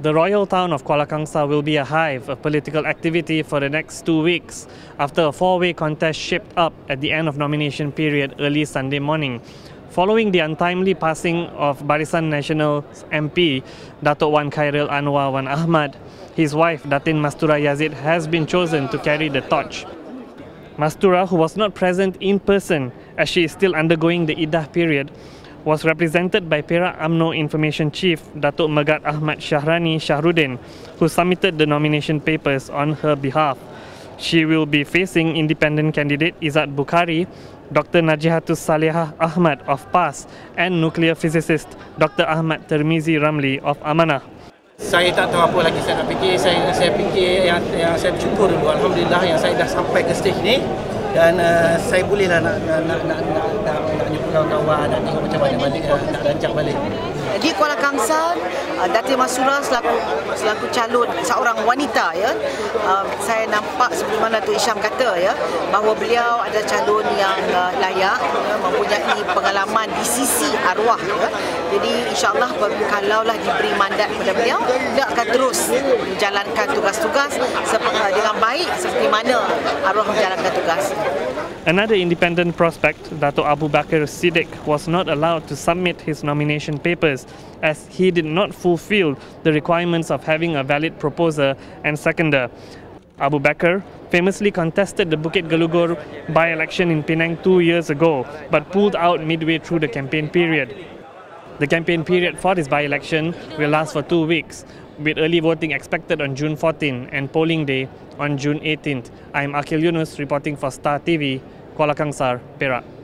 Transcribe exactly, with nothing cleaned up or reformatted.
The royal town of Kuala Kangsar will be a hive of political activity for the next two weeks after a four-way contest shaped up at the end of nomination period early Sunday morning. Following the untimely passing of Barisan Nasional's M P, Datuk Wan Khairul Anwar Wan Ahmad, his wife Datin Mastura Yazid has been chosen to carry the torch. Mastura, who was not present in person as she is still undergoing the iddah period, was represented by Perak U M N O Information Chief Dato Megat Ahmad Syahrani Shahruddin, who submitted the nomination papers on her behalf. She will be facing independent candidate Izzat Bukhari, Doctor Najihatus Saleha Ahmad of P A S and nuclear physicist Doctor Ahmad Termizi Ramli of Amanah. Saya tak tahu apa lagi saya nak fikir, saya, saya fikir yang, yang saya bersyukur dulu, Alhamdulillah yang saya dah sampai ke stage ni. Dan uh, saya bolehlah nak nak nak nak nak, nak, nak jumpa kawan-kawan, nak tengok macam mana balik, nak rancang balik. Di Kuala Kangsar, uh, Datin Mastura selaku selaku calon seorang wanita, ya. Uh, saya nampak sebelum mana Dato' Isham kata, ya, bahawa beliau adalah calon yang uh, layak, ya, mempunyai pengalaman di sisi arwah, ya. Jadi insya-Allah kalaulah diberi mandat kepada beliau, dia akan terus menjalankan tugas-tugas dengan baik seperti mana arwah menjalankan tugas. Another independent prospect, Datuk Abu Bakar Siddik, was not allowed to submit his nomination papers as he did not fulfill the requirements of having a valid proposer and seconder. Abu Bakar famously contested the Bukit Galugor by-election in Penang two years ago but pulled out midway through the campaign period. The campaign period for this by-election will last for two weeks, with early voting expected on June fourteenth and polling day on June eighteenth. I'm Akhil Yunus reporting for Star T V, Kuala Kangsar, Perak.